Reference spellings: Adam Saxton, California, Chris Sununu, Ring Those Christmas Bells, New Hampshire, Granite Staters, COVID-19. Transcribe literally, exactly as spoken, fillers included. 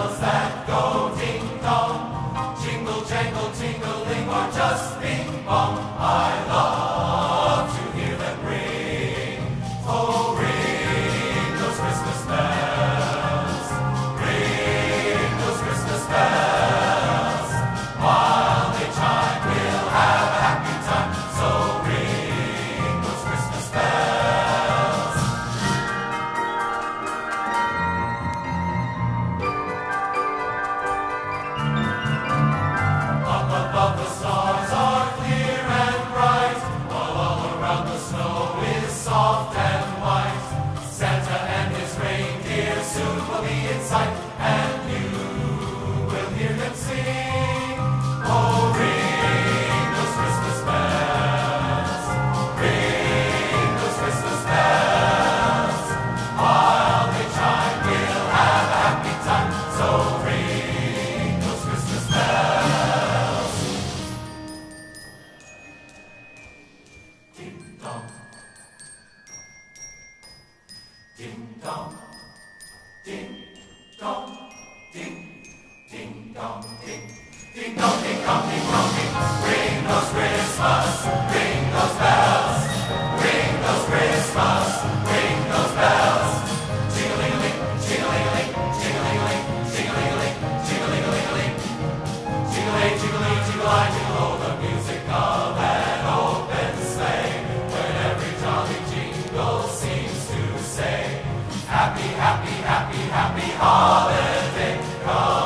bells that go ding-dong, jingle, jangle, tingling, or just bing-bong. I love to hear them ring. Oh, ring those Christmas bells, ring those Christmas bells. While they chime, we'll have a happy time, so ring those Christmas bells. Above the stars are clear and bright, while all around the snow is soft and white. Santa and his reindeer soon will be in sight, and you will hear them sing. Oh, ring those Christmas bells, ring those Christmas bells. While they chime, we'll have a happy time, so ring those Christmas bells. Ding-dong, ding-dong, ding, ding-dong, ding, ding-dong, ding-dong, ding-dong, ding. Ring those Christmas, ring those bells, ring those Christmas, ring those bells. Jing-a-ling-a-ling, jing-a-ling-a-ling, jing-a-ling-a-ling, jing-a-ling-a-ling, jing-a-ling-a-ling-a-ling. Jing-a-ling, jing-a-ling, jing-a-ling, jingle all the music of an open sleigh, when every jolly jingle seems to say, happy, happy, happy, happy holiday.